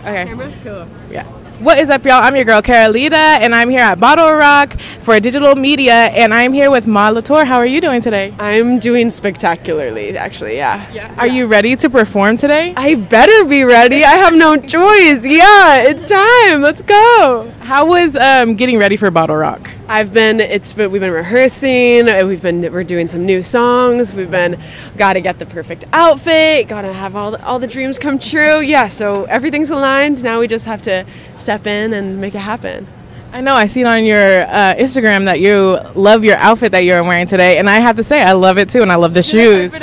Okay. Cool. Yeah. What is up, y'all? I'm your girl, Caroleta, and I'm here at BottleRock for digital media, and I'm here with Maude Latour. How are you doing today? I'm doing spectacularly, actually, yeah. Are you ready to perform today? I better be ready. I have no choice. Yeah, it's time. Let's go. How was getting ready for BottleRock? We've been rehearsing. We're doing some new songs. Gotta get the perfect outfit. Gotta have all the dreams come true. Yeah, so everything's aligned. Now we just have to step in and make it happen. I know, I seen on your Instagram that you love your outfit that you're wearing today, and I have to say I love it too, and I love the shoes. I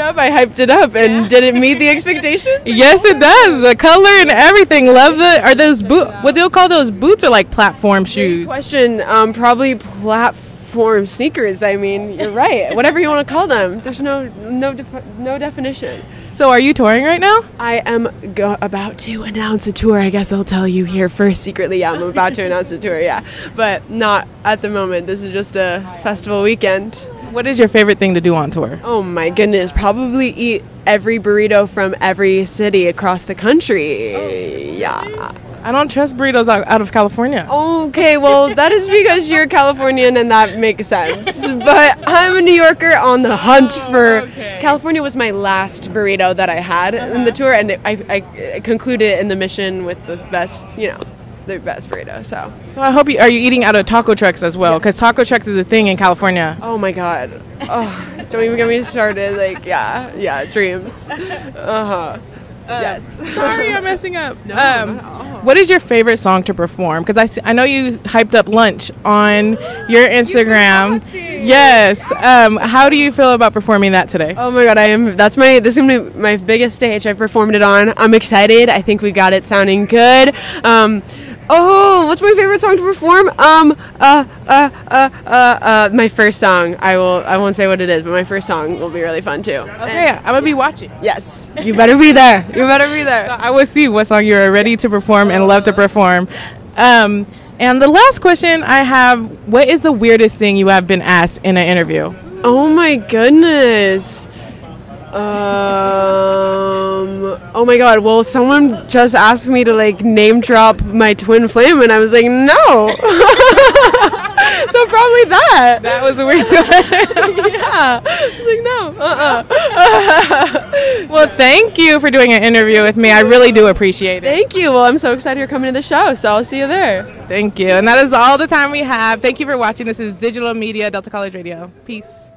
hyped it up, and yeah. Did it meet the expectations? Yes, it does. The color and everything. Love the. Are those boots? What do you call those boots? Are like platform shoes? Good question. Probably platform sneakers. I mean, you're right. Whatever you want to call them. There's no definition. So are you touring right now? I am about to announce a tour. I guess I'll tell you here first secretly. Yeah, I'm about to announce a tour, yeah. But not at the moment. This is just a festival weekend. What is your favorite thing to do on tour? Oh my goodness. Probably eat every burrito from every city across the country. Oh, really? Yeah. I don't trust burritos out of California. Okay, well, that is because you're Californian and that makes sense. But I'm a New Yorker on the hunt for... Okay. California was my last burrito that I had in the tour, and I concluded in the Mission with the best, the best burrito. So I hope are you eating out of taco trucks as well? Because yes. Taco trucks is a thing in California. Oh, my God. Oh, don't even get me started. Like, yeah, dreams. Uh-huh. Yes. Sorry, I'm messing up. No, what is your favorite song to perform? Because I know you hyped up lunch on your Instagram. Yes. How do you feel about performing that today? Oh my God, this is gonna be my biggest stage I've performed it on. I'm excited. I think we got it sounding good. What's my favorite song to perform? My first song. I won't say what it is, but my first song will be really fun too. Okay, I'm gonna be watching. Yes, you better be there. You better be there. So I will see what song you're ready to perform and love to perform. And the last question I have: what is the weirdest thing you have been asked in an interview? Oh my goodness. Oh my God, well, someone just asked me to name drop my twin flame, and I was like, no. So probably that was a weird question. Yeah, I was like, no. Well, thank you for doing an interview with me. I really do appreciate it. Thank you. Well, I'm so excited you're coming to the show, so I'll see you there. Thank you. And that is all the time we have. Thank you for watching. This is Digital Media Delta College Radio. Peace.